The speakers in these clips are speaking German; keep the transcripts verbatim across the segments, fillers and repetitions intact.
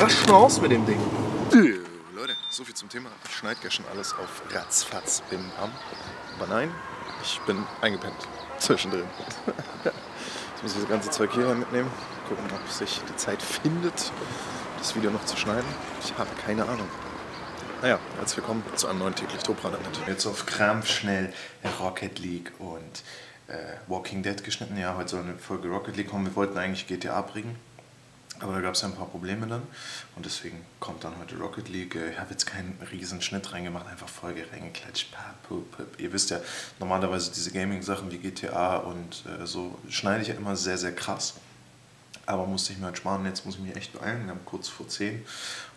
rasch raus mit dem Ding. Leute, so viel zum Thema. Ich schneide ja schon alles auf ratzfatz im Arm. Aber nein, ich bin eingepennt. Zwischendrin. Jetzt muss ich das ganze Zeug hierher mitnehmen. Gucken, ob sich die Zeit findet, das Video noch zu schneiden. Ich habe keine Ahnung. Naja, herzlich willkommen zu einem neuen täglich Topranet. Jetzt auf Krampf schnell Rocket League und äh, Walking Dead geschnitten. Ja, heute soll eine Folge Rocket League kommen. Wir wollten eigentlich G T A bringen, aber da gab es ja ein paar Probleme dann. Und deswegen kommt dann heute Rocket League. Ich habe jetzt keinen riesen Schnitt reingemacht, einfach Folge reingeklatscht. Ihr wisst ja, normalerweise diese Gaming-Sachen wie G T A und äh, so schneide ich ja immer sehr, sehr krass. Aber musste ich mir halt sparen, jetzt muss ich mich echt beeilen. Wir haben kurz vor zehn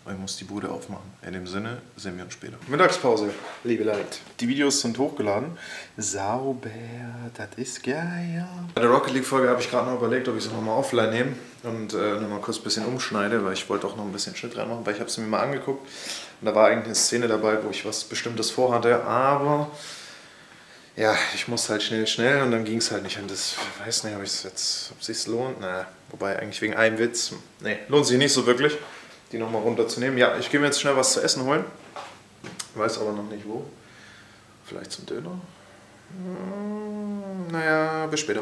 und ich muss die Bude aufmachen. In dem Sinne, sehen wir uns später. Mittagspause, liebe Leute. Die Videos sind hochgeladen. Sauber, das ist geil. Bei der Rocket League Folge habe ich gerade noch überlegt, ob ich sie nochmal offline nehme und äh, nochmal kurz ein bisschen umschneide, weil ich wollte auch noch ein bisschen Schnitt reinmachen, weil ich habe es mir mal angeguckt. Und da war eigentlich eine Szene dabei, wo ich was Bestimmtes vorhatte, aber ja, ich musste halt schnell, schnell und dann ging es halt nicht. Und das, ich weiß nicht, ob es sich lohnt. Naja, wobei eigentlich wegen einem Witz. Nee, lohnt sich nicht so wirklich, die nochmal runterzunehmen. Ja, ich gehe mir jetzt schnell was zu essen holen. Weiß aber noch nicht wo. Vielleicht zum Döner? Hm, naja, bis später.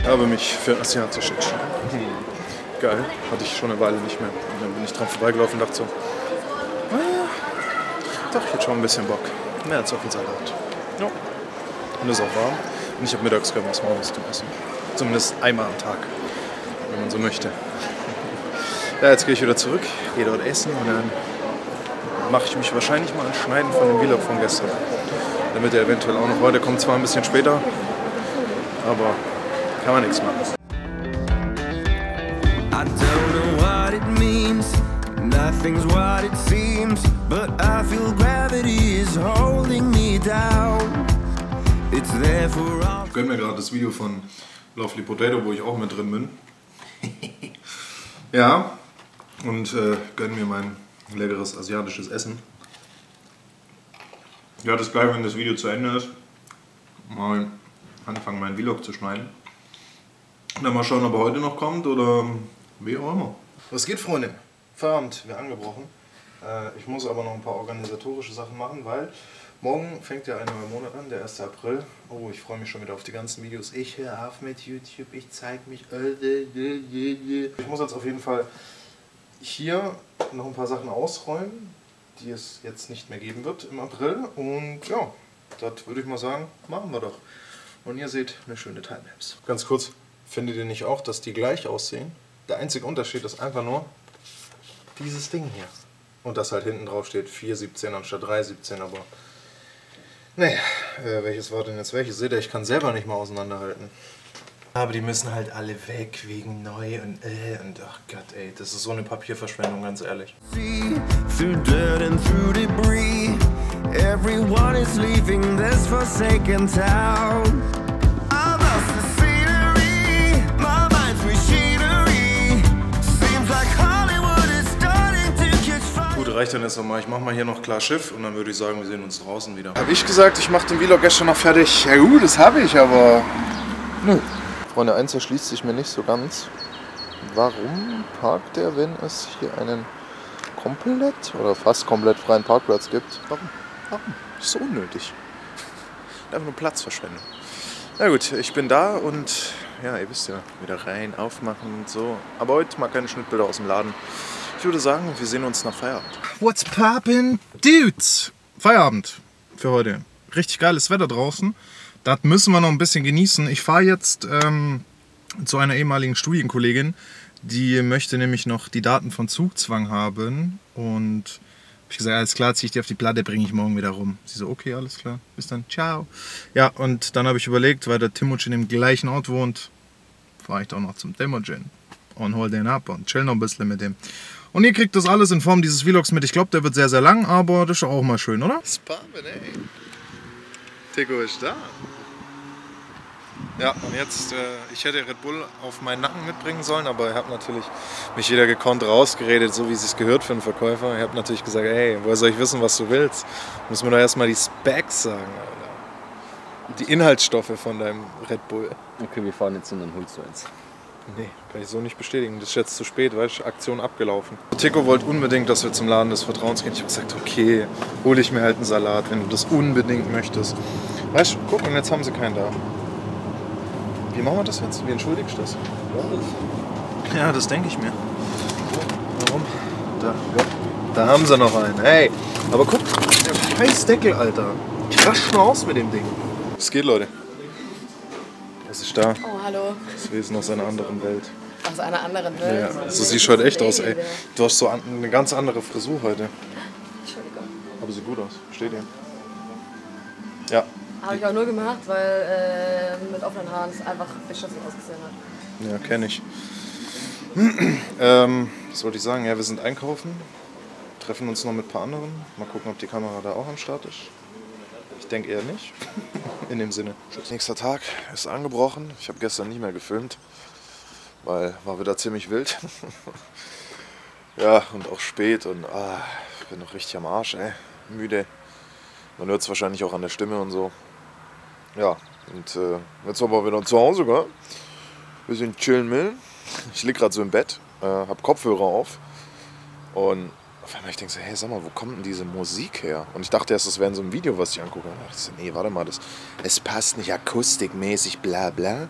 Ich habe mich für ein asiatisches entschieden. Hm. Geil, hatte ich schon eine Weile nicht mehr. Und dann bin ich dran vorbeigelaufen und dachte so, doch, ich hätte schon ein bisschen Bock. Mehr als auf den Salat. Ja. Und ist auch warm. Und ich habe mittags gern was Warmes zum Essen. Zumindest einmal am Tag, wenn man so möchte. Ja, jetzt gehe ich wieder zurück, gehe dort essen und dann mache ich mich wahrscheinlich mal an Schneiden von dem Vlog von gestern. Damit er eventuell auch noch heute kommt, zwar ein bisschen später, aber kann man nichts machen. I don't know what it means. Nothing's what it seems, but I feel gravity is holding me down. It's there for all. Ich gönne mir gerade das Video von Lovely Potato, wo ich auch mit drin bin. Ja, und äh, gönne mir mein leckeres asiatisches Essen. Ja, das gleich, wenn das Video zu Ende ist, mal anfangen, meinen Vlog zu schneiden. Und dann mal schauen, ob er heute noch kommt oder wie auch immer. Was geht, Freunde? Feierabend, wir angebrochen. Äh, ich muss aber noch ein paar organisatorische Sachen machen, weil morgen fängt ja ein neuer Monat an, der erste April. Oh, ich freue mich schon wieder auf die ganzen Videos. Ich höre auf mit YouTube, ich zeige mich. Ich muss jetzt auf jeden Fall hier noch ein paar Sachen ausräumen, die es jetzt nicht mehr geben wird im April. Und ja, das würde ich mal sagen, machen wir doch. Und ihr seht eine schöne Timelapse. Ganz kurz, findet ihr nicht auch, dass die gleich aussehen? Der einzige Unterschied ist einfach nur dieses Ding hier. Und das halt hinten drauf steht vier siebzehn anstatt drei siebzehn, aber nee, äh, welches war denn jetzt welches? Seht ihr, ich kann selber nicht mal auseinanderhalten. Aber die müssen halt alle weg wegen neu und äh und ach Gott ey, das ist so eine Papierverschwendung, ganz ehrlich. Reicht dann jetzt nochmal. Ich mache mal hier noch klar Schiff und dann würde ich sagen, wir sehen uns draußen wieder. Habe ich gesagt, ich mache den Vlog gestern noch fertig? Ja gut, das habe ich, aber nö. Freunde, eins erschließt sich mir nicht so ganz. Warum parkt der, wenn es hier einen komplett oder fast komplett freien Parkplatz gibt? Warum? Warum? Ist so unnötig. Einfach nur Platzverschwendung. Na gut, ich bin da und ja, ihr wisst ja, wieder rein, aufmachen und so. Aber heute mal keine Schnittbilder aus dem Laden. Ich würde sagen, wir sehen uns nach Feierabend. What's poppin', dudes? Feierabend für heute. Richtig geiles Wetter draußen. Das müssen wir noch ein bisschen genießen. Ich fahre jetzt ähm, zu einer ehemaligen Studienkollegin. Die möchte nämlich noch die Daten von Zugzwang haben. Und hab ich gesagt, alles klar, ziehe ich die auf die Platte, bringe ich morgen wieder rum. Sie so, okay, alles klar, bis dann, ciao. Ja, und dann habe ich überlegt, weil der Timucin im gleichen Ort wohnt, fahre ich doch noch zum Demogen und hol den ab und chill noch ein bisschen mit dem. Und ihr kriegt das alles in Form dieses Vlogs mit. Ich glaube, der wird sehr, sehr lang, aber das ist auch mal schön, oder? Spannend, ey. Tico ist da. Ja, und jetzt, äh, ich hätte Red Bull auf meinen Nacken mitbringen sollen, aber ich habe natürlich mich jeder gekonnt rausgeredet, so wie es sich gehört für einen Verkäufer. Ich habe natürlich gesagt, ey, woher soll ich wissen, was du willst? Muss mir doch erstmal die Specs sagen, Alter. die Inhaltsstoffe von deinem Red Bull. Okay, wir fahren jetzt und dann holst du eins. Nee, kann ich so nicht bestätigen. Das ist jetzt zu spät, weißt du, Aktion abgelaufen. Tico wollte unbedingt, dass wir zum Laden des Vertrauens gehen. Ich habe gesagt, okay, hole ich mir halt einen Salat, wenn du das unbedingt möchtest. Weißt du, guck, und jetzt haben sie keinen da. Wie machen wir das jetzt? Wie entschuldigst du das? Ja, das denke ich mir. Warum? Da, ja. Da haben sie noch einen. Hey, aber guck, der scheiß Deckel, Alter. Rasch mal aus mit dem Ding. Es geht, Leute. Es ist da. Oh, hallo. Das Wesen aus einer anderen Welt. Aus einer anderen Welt? Ja, so also, siehst du heute echt aus, ey. Du hast so eine ganz andere Frisur heute. Entschuldigung. Aber sieht gut aus. Steht dir. Ja. Habe ich auch nur gemacht, weil äh, mit offenen Haaren es einfach beschissen ausgesehen hat. Ja, kenne ich. ähm, was wollte ich sagen? Ja, wir sind einkaufen. Treffen uns noch mit ein paar anderen. Mal gucken, ob die Kamera da auch am Start ist. Ich denke eher nicht. In dem Sinne. Nächster Tag ist angebrochen. Ich habe gestern nicht mehr gefilmt, weil war wieder ziemlich wild. Ja, und auch spät und ah, ich bin noch richtig am Arsch, ey. Müde. Man hört es wahrscheinlich auch an der Stimme und so. Ja, und äh, jetzt haben wir wieder zu Hause, gell? Wir sind chillen will. Ich liege gerade so im Bett, äh, habe Kopfhörer auf und auf einmal ich denke so, hey, sag mal, wo kommt denn diese Musik her? Und ich dachte erst, das wäre in so einem Video, was ich angucke. Und ich dachte so, nee, warte mal, das, es passt nicht akustikmäßig, bla bla.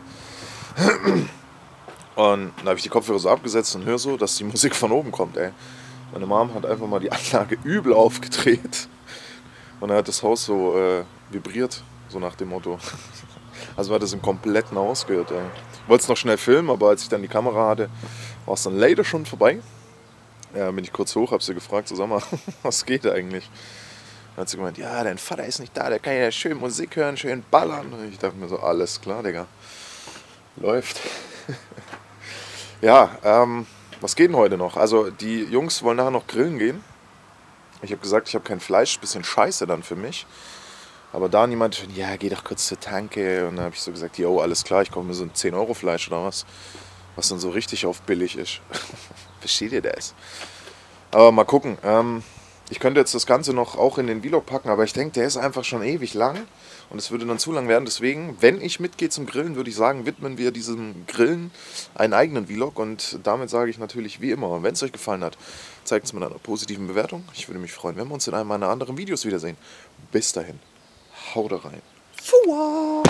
Und dann habe ich die Kopfhörer so abgesetzt und höre so, dass die Musik von oben kommt, ey. Meine Mom hat einfach mal die Anlage übel aufgedreht. Und dann hat das Haus so äh, vibriert, so nach dem Motto. Also man hat es im kompletten Haus gehört, ey. Ich wollte es noch schnell filmen, aber als ich dann die Kamera hatte, war es dann leider schon vorbei. Ja, bin ich kurz hoch, hab sie gefragt, so, sag mal, was geht eigentlich? Dann hat sie gemeint, ja, dein Vater ist nicht da, der kann ja schön Musik hören, schön ballern. Und ich dachte mir so, alles klar, Digga, läuft. Ja, ähm, was geht denn heute noch? Also die Jungs wollen nachher noch grillen gehen. Ich habe gesagt, ich habe kein Fleisch, bisschen scheiße dann für mich. Aber da niemand schon, ja, geh doch kurz zur Tanke. Und dann habe ich so gesagt, jo, alles klar, ich kaufe mir so ein zehn Euro Fleisch oder was. Was dann so richtig auf billig ist. Versteht ihr das? Aber mal gucken. Ähm, ich könnte jetzt das Ganze noch auch in den Vlog packen, aber ich denke, der ist einfach schon ewig lang. Und es würde dann zu lang werden. Deswegen, wenn ich mitgehe zum Grillen, würde ich sagen, widmen wir diesem Grillen einen eigenen Vlog. Und damit sage ich natürlich wie immer, wenn es euch gefallen hat, zeigt es mit einer positiven Bewertung. Ich würde mich freuen, wenn wir uns in einem meiner anderen Videos wiedersehen. Bis dahin, haut rein. Fuah!